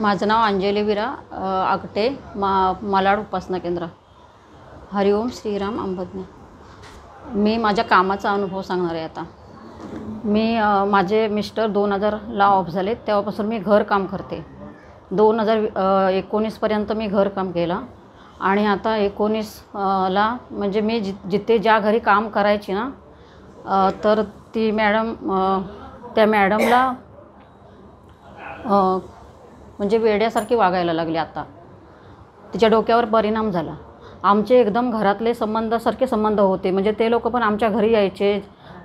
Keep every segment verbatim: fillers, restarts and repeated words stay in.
माझं नाव अंजली विरा आकटे मा मालाड उपासना केंद्र. हरिओम श्रीराम अंबज्ञ. मी माझ्या कामाचा अनुभव सांगणार आहे. आता मी माझे मिस्टर दोन हजारला ऑफ झाले तेव्हापासून मी घर काम करते. दोन हजार एकोणीसपर्यंत मी घर काम केलं आणि आता एकोणीसला म्हणजे मी जि जिथे ज्या घरी काम करायची ना तर ती मॅडम त्या मॅडमला म्हणजे वेड्यासारखी वागायला लागली. आता तिच्या डोक्यावर परिणाम झाला. आमचे एकदम घरातले संबंधासारखे संबंध होते. म्हणजे ते लोक पण आमच्या घरी यायचे,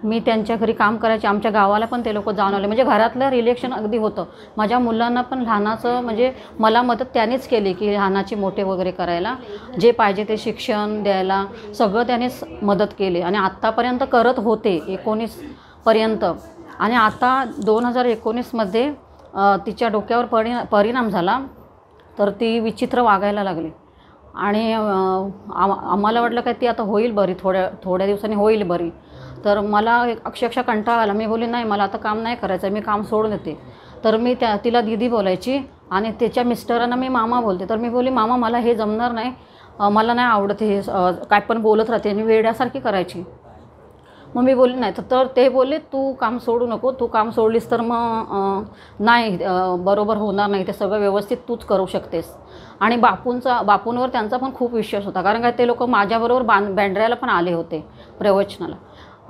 मी त्यांच्या घरी काम करायचे, आमच्या गावाला पण ते लोक जाऊन आले. म्हणजे घरातलं रिलेक्शन अगदी होतं. माझ्या मुलांना पण लहानाचं म्हणजे मला मदत त्यानेच केली की लहानाची मोठे वगैरे करायला, जे पाहिजे ते शिक्षण द्यायला, सगळं त्यानेच मदत केली आणि आत्तापर्यंत करत होते एकोणीसपर्यंत. आणि आता दोन हजार एकोणीसमध्ये तिच्या डोक्यावर परिणा परिणाम झाला तर ती विचित्र वागायला लागली आणि आम आम्हाला वाटलं काय ती आता होईल बरी, थोड्या थोड्या दिवसांनी होईल बरी. तर मला एक अक्षरशः कंटाळा आला. मी बोलले नाही, मला आता काम नाही करायचं, मी काम सोडून येते. तर मी त्या तिला दीदी बोलायची आणि त्याच्या मिस्टरांना मी मामा बोलते. तर मी बोलली मामा मला हे जमणार नाही, मला नाही आवडत हे, काय पण बोलत राहते आणि वेड्यासारखी करायची. मग मी बोलली नाही. तर ते बोलले तू काम सोडू नको, तू काम सोडलीस तर मग नाही बरोबर होणार नाही, ते सगळं व्यवस्थित तूच करू शकतेस. आणि बापूंचा बापूंवर त्यांचा पण खूप विश्वास होता, कारण काय ते लोक माझ्याबरोबर बां बँड्रायला पण आले होते प्रवचनाला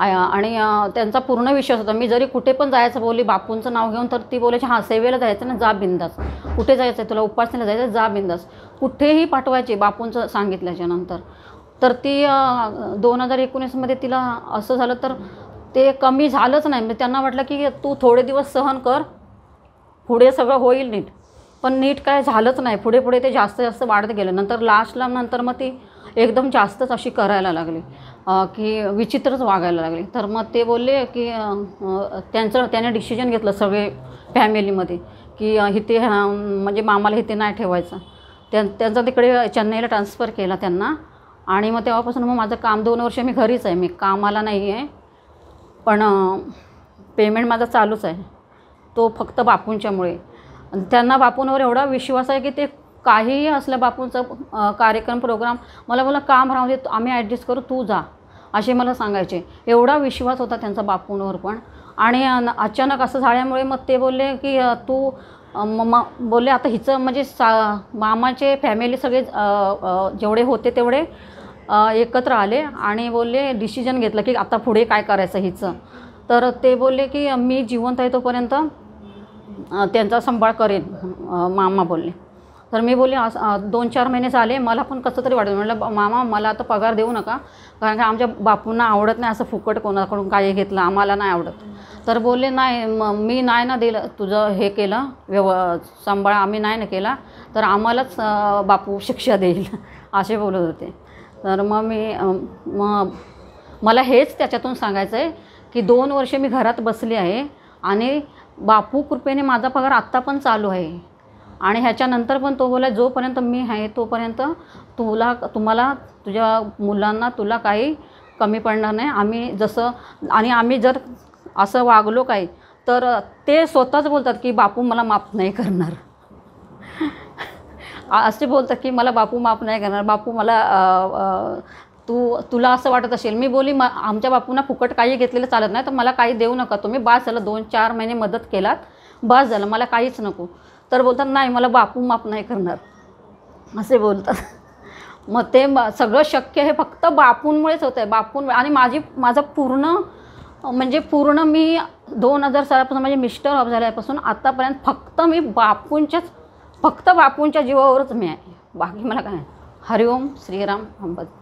आणि त्यांचा पूर्ण विश्वास होता. मी जरी कुठे पण जायचं बोलली बापूंचं नाव घेऊन तर ती बोलायची हां सेवेला जायचं ना, जा बिंदास, कुठे जायचं तुला उपासनेला जायचं जा बिंदास, कुठेही पाठवायचे बापूंचं सांगितल्याच्यानंतर. तर ती दोन हजार एकोणीसमध्ये तिला असं झालं तर ते कमी झालंच नाही. म्हणजे त्यांना वाटलं की तू थोडे दिवस सहन कर, पुढे सगळं होईल नीट. पण नीट काय झालंच नाही. पुढे पुढे ते जास्त जास्त वाढत गेलं. नंतर लास्टला नंतर मग ती एकदम जास्तच अशी करायला लागली की विचित्रच वागायला लागली. तर मग ते बोलले की त्यांचं त्याने डिसिजन घेतलं सगळे फॅमिलीमध्ये की इथे म्हणजे मामाला इथे नाही ठेवायचं. त्यां त्यांचा तिकडे चेन्नईला ट्रान्सफर केला त्यांना. आणि मग तेव्हापासून मग माझं काम दोन वर्ष मी घरीच आहे. मी कामाला नाही आहे पण पेमेंट माझा चालूच आहे, तो फक्त बापूंच्यामुळे. त्यांना बापूंवर एवढा विश्वास आहे की ते काहीही असलं बापूंचा कार्यक्रम प्रोग्राम मला बोला काम राहू दे, आम्ही ॲडजस्ट करू, तू जा, असे मला सांगायचे. एवढा विश्वास होता त्यांचा बापूंवर पण. आणि अचानक असं झाल्यामुळे मग ते बोलले की तू मम्मा बोलले आता हिचं म्हणजे सा मामाचे फॅमिली सगळे जेवढे होते तेवढे एकत्र आले आणि बोलले डिसिजन घेतलं की आता पुढे काय करायचं हिचं. तर ते बोलले की मी जिवंत आहे तोपर्यंत त्यांचा सांभाळ करेन मामा बोलले. तर मी बोलले असं दोन चार महिने झाले मला पण कसं तरी वाटलं. म्हटलं मामा मला आता पगार देऊ नका, कारण की आमच्या बापूंना आवडत नाही असं फुकट कोणाकडून काही घेतलं, आम्हाला नाही आवडत. तर बोलले नाही मग मी नाही ना दिलं, तुझं हे केलं व्यव सांभाळ आम्ही नाही ना केला तर आम्हालाच बापू शिक्षा देईल, असे बोलत होते. तर मग मी मग मला हेच त्याच्यातून सांगायचं आहे की दोन वर्षे मी घरात बसली आहे आणि बापू कृपेने माझा पगार आत्ता पण चालू आहे. आणि ह्याच्यानंतर पण तो बोला जोपर्यंत मी आहे तोपर्यंत तुला तुम्हाला तुझ्या मुलांना तुला काही कमी पडणार नाही. आम्ही जसं आणि आम्ही जर असं वागलो काही तर ते स्वतःच बोलतात की बापू मला माफ नाही करणार, असे बोलतात की मला बापू माफ नाही करणार, बापू मला तू तुला असं वाटत असेल. मी बोली म आमच्या बापूंना फुकट काही घेतलेलं चालत नाही, तर मला काही देऊ नका तुम्ही, बास झालं, दोन चार महिने मदत केलात बास झालं, मला काहीच नको. तर बोलतात नाही मला बापू माफ नाही करणार, असे बोलतात. मग ते सगळं शक्य हे फक्त बापूंमुळेच होतं आहे. बापूं आणि माझी माझं पूर्ण म्हणजे पूर्ण मी दोन हजार सालापासून माझे मिस्टर ऑफ झाल्यापासून आत्तापर्यंत फक्त मी बापूंच्याच फक्त बापूंच्या जीवावरच मी आहे, बाकी मला काय. हरिओम श्रीराम अंबद.